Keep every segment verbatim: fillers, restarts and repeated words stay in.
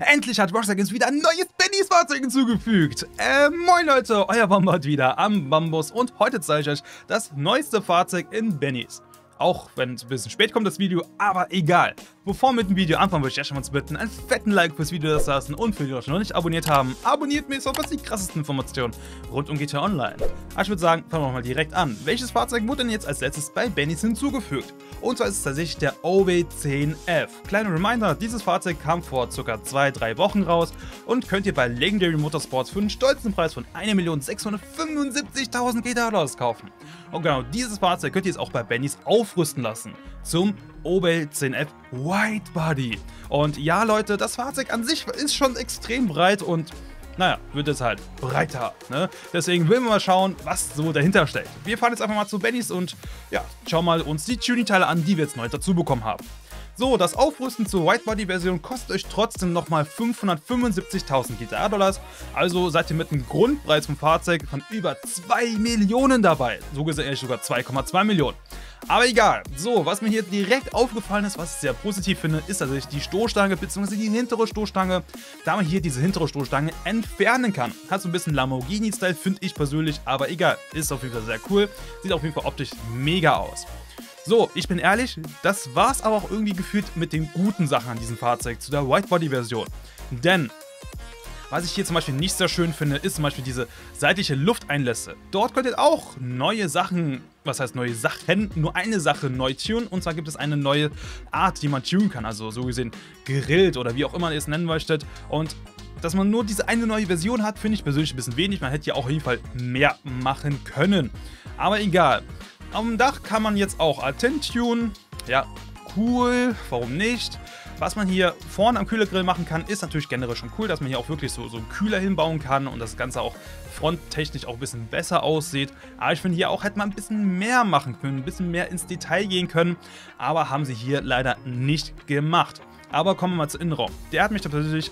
Endlich hat Rockstar Games wieder ein neues Bennys-Fahrzeug hinzugefügt. Äh, moin Leute, euer Wombat wieder am Bambus und heute zeige ich euch das neueste Fahrzeug in Bennys. Auch wenn es ein bisschen spät kommt das Video, aber egal. Bevor wir mit dem Video anfangen, würde ich euch mal bitten, einen fetten Like fürs Video zu lassen und für die, die euch noch nicht abonniert haben, abonniert mich, auf was die krassesten Informationen rund um G T A Online. Also ich würde sagen, fangen wir mal direkt an. Welches Fahrzeug wurde denn jetzt als letztes bei Bennys hinzugefügt? Und zwar ist es tatsächlich der Obey zehn F. Kleiner Reminder, dieses Fahrzeug kam vor ca. zwei bis drei Wochen raus und könnt ihr bei Legendary Motorsports für einen stolzen Preis von eine Million sechshundertfünfundsiebzigtausend G T A-Dollars kaufen. Und genau dieses Fahrzeug könnt ihr jetzt auch bei Bennys aufrüsten lassen zum Obey zehn F Widebody. Und ja Leute, das Fahrzeug an sich ist schon extrem breit und naja, wird es halt breiter, ne? Deswegen will man mal schauen, was so dahinter steckt. Wir fahren jetzt einfach mal zu Bennys und ja, schauen mal uns die Tuning-Teile an, die wir jetzt neu dazu bekommen haben. So, das Aufrüsten zur Widebody-Version kostet euch trotzdem nochmal fünfhundertfünfundsiebzigtausend G T A-Dollars, also seid ihr mit einem Grundpreis vom Fahrzeug von über zwei Millionen dabei, so gesehen ehrlich sogar zwei Komma zwei Millionen. Aber egal, so, was mir hier direkt aufgefallen ist, was ich sehr positiv finde, ist tatsächlich die Stoßstange bzw. die hintere Stoßstange, da man hier diese hintere Stoßstange entfernen kann. Hat so ein bisschen Lamborghini-Style, finde ich persönlich, aber egal, ist auf jeden Fall sehr cool, sieht auf jeden Fall optisch mega aus. So, ich bin ehrlich, das war's aber auch irgendwie gefühlt mit den guten Sachen an diesem Fahrzeug zu der Widebody-Version. Denn, was ich hier zum Beispiel nicht sehr schön finde, ist zum Beispiel diese seitliche Lufteinlässe. Dort könnt ihr auch neue Sachen, was heißt neue Sachen, nur eine Sache neu tunen. Und zwar gibt es eine neue Art, die man tunen kann, also so gesehen gerillt oder wie auch immer ihr es nennen möchtet. Und dass man nur diese eine neue Version hat, finde ich persönlich ein bisschen wenig. Man hätte ja auch auf jeden Fall mehr machen können. Aber egal. Am Dach kann man jetzt auch Attent tunen, ja cool, warum nicht? Was man hier vorne am Kühlergrill machen kann, ist natürlich generell schon cool, dass man hier auch wirklich so, so einen Kühler hinbauen kann und das Ganze auch fronttechnisch auch ein bisschen besser aussieht. Aber ich finde hier auch, hätte man ein bisschen mehr machen können, ein bisschen mehr ins Detail gehen können, aber haben sie hier leider nicht gemacht. Aber kommen wir mal zum Innenraum. Der hat mich natürlich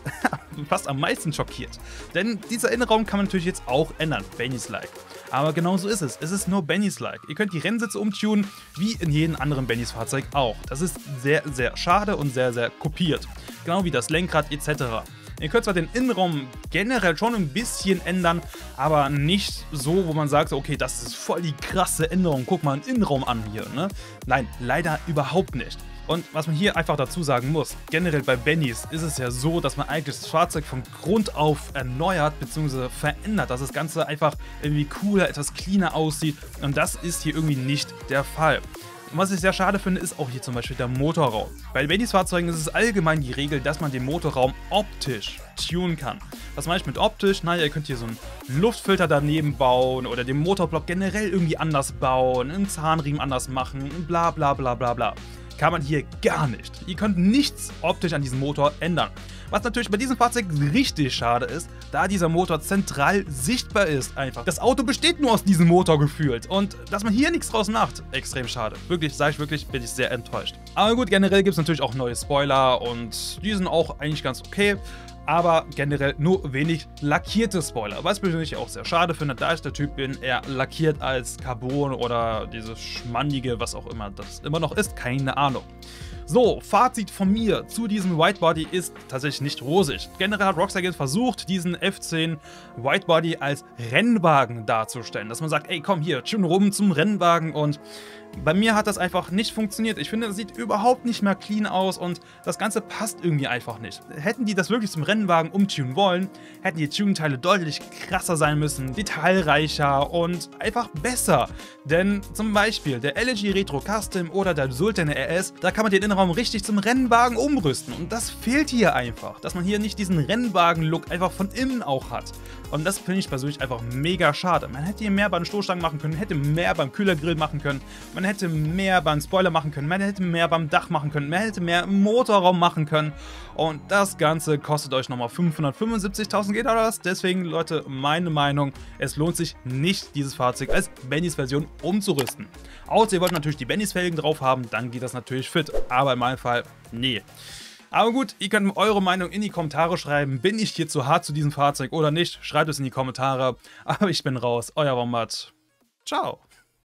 fast am meisten schockiert. Denn dieser Innenraum kann man natürlich jetzt auch ändern. Bennys-like. Aber genau so ist es. Es ist nur Bennys-like. Ihr könnt die Rennsitze umtunen, wie in jedem anderen Bennys-Fahrzeug auch. Das ist sehr, sehr schade und sehr, sehr kopiert. Genau wie das Lenkrad et cetera. Ihr könnt zwar den Innenraum generell schon ein bisschen ändern, aber nicht so, wo man sagt, okay, das ist voll die krasse Änderung. Guck mal den Innenraum an hier, ne? Nein, leider überhaupt nicht. Und was man hier einfach dazu sagen muss, generell bei Bennys ist es ja so, dass man eigentlich das Fahrzeug von Grund auf erneuert bzw. verändert, dass das Ganze einfach irgendwie cooler, etwas cleaner aussieht und das ist hier irgendwie nicht der Fall. Und was ich sehr schade finde, ist auch hier zum Beispiel der Motorraum. Bei Bennys Fahrzeugen ist es allgemein die Regel, dass man den Motorraum optisch tunen kann. Was meine ich mit optisch? Naja, ihr könnt hier so einen Luftfilter daneben bauen oder den Motorblock generell irgendwie anders bauen, einen Zahnriemen anders machen, bla bla bla bla bla. Kann man hier gar nicht. Ihr könnt nichts optisch an diesem Motor ändern. Was natürlich bei diesem Fahrzeug richtig schade ist, da dieser Motor zentral sichtbar ist einfach. Das Auto besteht nur aus diesem Motor gefühlt und dass man hier nichts draus macht, extrem schade. Wirklich, sage ich wirklich, bin ich sehr enttäuscht. Aber gut, generell gibt es natürlich auch neue Spoiler und die sind auch eigentlich ganz okay. Aber generell nur wenig lackierte Spoiler, was ich persönlich auch sehr schade finde, da ich der Typ bin, eher lackiert als Carbon oder dieses schmandige, was auch immer das immer noch ist, keine Ahnung. So, Fazit von mir zu diesem Widebody ist tatsächlich nicht rosig. Generell hat Rockstar Games versucht, diesen F zehn Widebody als Rennwagen darzustellen, dass man sagt, ey komm hier, tune rum zum Rennwagen und bei mir hat das einfach nicht funktioniert. Ich finde, das sieht überhaupt nicht mehr clean aus und das Ganze passt irgendwie einfach nicht. Hätten die das wirklich zum Rennwagen umtunen wollen, hätten die Tuning-Teile deutlich krasser sein müssen, detailreicher und einfach besser. Denn zum Beispiel der Elegy Retro Custom oder der Sultan R S, da kann man den Innenraum richtig zum Rennwagen umrüsten und das fehlt hier einfach, dass man hier nicht diesen Rennwagen-Look einfach von innen auch hat und das finde ich persönlich einfach mega schade. Man hätte hier mehr beim Stoßstangen machen können, hätte mehr beim Kühlergrill machen können, man hätte mehr beim Spoiler machen können, man hätte mehr beim Dach machen können, man hätte mehr im Motorraum machen können und das Ganze kostet euch nochmal fünfhundertfünfundsiebzigtausend G T A-Dollars. Deswegen Leute, meine Meinung, es lohnt sich nicht, dieses Fahrzeug als Bennys-Version umzurüsten. Außer ihr wollt natürlich die Bennys-Felgen drauf haben, dann geht das natürlich fit, aber in meinem Fall, nee. Aber gut, ihr könnt eure Meinung in die Kommentare schreiben. Bin ich hier zu hart zu diesem Fahrzeug oder nicht? Schreibt es in die Kommentare. Aber ich bin raus, euer Wombat. Ciao.